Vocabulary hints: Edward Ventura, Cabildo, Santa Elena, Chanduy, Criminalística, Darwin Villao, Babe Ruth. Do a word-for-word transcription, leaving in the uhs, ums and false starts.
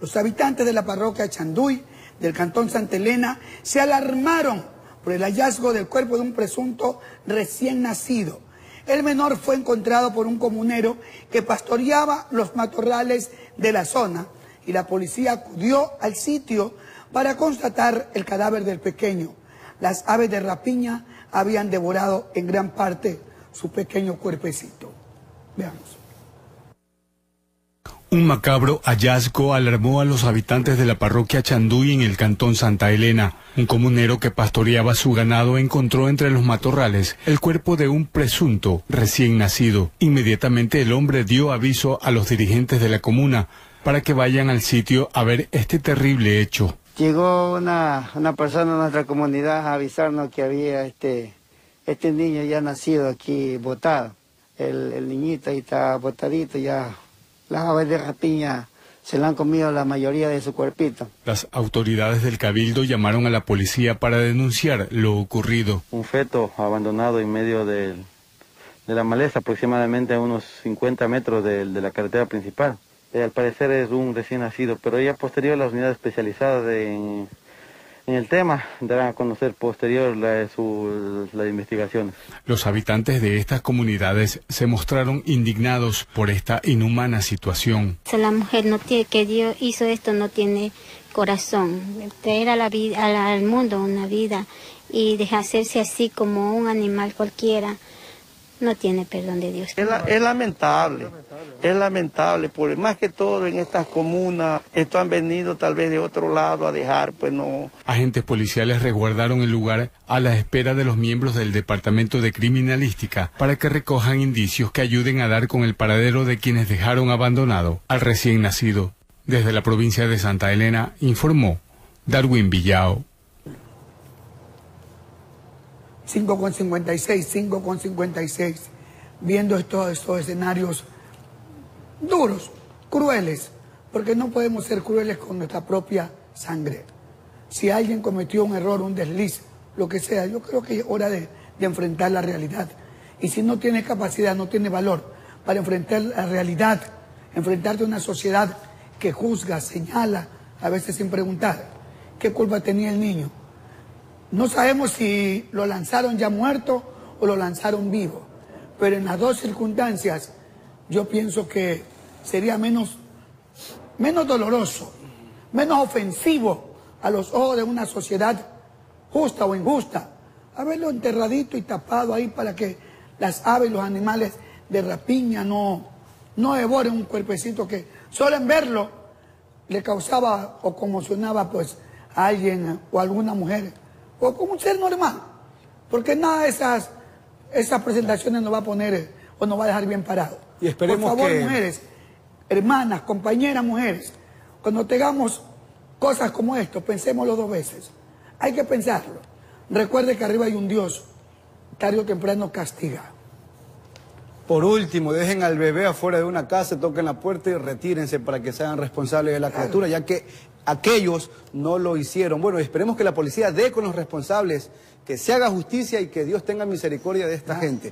Los habitantes de la parroquia de Chanduy, del cantón Santa Elena, se alarmaron por el hallazgo del cuerpo de un presunto recién nacido. El menor fue encontrado por un comunero que pastoreaba los matorrales de la zona y la policía acudió al sitio para constatar el cadáver del pequeño. Las aves de rapiña habían devorado en gran parte su pequeño cuerpecito. Veamos. Un macabro hallazgo alarmó a los habitantes de la parroquia Chanduy en el cantón Santa Elena. Un comunero que pastoreaba su ganado encontró entre los matorrales el cuerpo de un presunto recién nacido. Inmediatamente el hombre dio aviso a los dirigentes de la comuna para que vayan al sitio a ver este terrible hecho. Llegó una, una persona de nuestra comunidad a avisarnos que había este, este niño ya nacido aquí botado. El, el niñito ahí está botadito ya. Las aves de rapiña se la han comido la mayoría de su cuerpito. Las autoridades del Cabildo llamaron a la policía para denunciar lo ocurrido. Un feto abandonado en medio de, de la maleza, aproximadamente a unos cincuenta metros de, de la carretera principal. Eh, al parecer es un recién nacido, pero ya posterior las unidades especializadas de, en, en el tema darán a conocer posterior la, su, las investigaciones. Los habitantes de estas comunidades se mostraron indignados por esta inhumana situación. La mujer no tiene, que Dios hizo esto no tiene corazón. Traer a la vida, a la, al mundo una vida y deshacerse así como un animal cualquiera. No tiene perdón de Dios. Es, la, es lamentable, es lamentable, por más que todo en estas comunas, esto han venido tal vez de otro lado a dejar, pues no. Agentes policiales resguardaron el lugar a la espera de los miembros del Departamento de Criminalística para que recojan indicios que ayuden a dar con el paradero de quienes dejaron abandonado al recién nacido. Desde la provincia de Santa Elena, informó Darwin Villao. cinco con cincuenta y seis, cinco con cincuenta y seis, viendo estos, estos escenarios duros, crueles, porque no podemos ser crueles con nuestra propia sangre. Si alguien cometió un error, un desliz, lo que sea, yo creo que es hora de, de enfrentar la realidad. Y si no tienes capacidad, no tienes valor para enfrentar la realidad, enfrentarte a una sociedad que juzga, señala, a veces sin preguntar, ¿qué culpa tenía el niño? No sabemos si lo lanzaron ya muerto o lo lanzaron vivo, pero en las dos circunstancias yo pienso que sería menos, menos doloroso, menos ofensivo a los ojos de una sociedad justa o injusta, haberlo enterradito y tapado ahí para que las aves, los animales de rapiña no, no devoren un cuerpecito que solo en verlo le causaba o conmocionaba pues a alguien o a alguna mujer. O como un ser normal, porque nada de esas, esas presentaciones nos va a poner o nos va a dejar bien parado. Y esperemos por favor, que... mujeres, hermanas, compañeras, mujeres, cuando tengamos cosas como esto, pensémoslo dos veces. Hay que pensarlo. Recuerde que arriba hay un Dios, tarde o temprano castiga. Por último, dejen al bebé afuera de una casa, toquen la puerta y retírense para que sean responsables de la claro. criatura, ya que aquellos no lo hicieron. Bueno, esperemos que la policía dé con los responsables, que se haga justicia y que Dios tenga misericordia de esta ah. gente.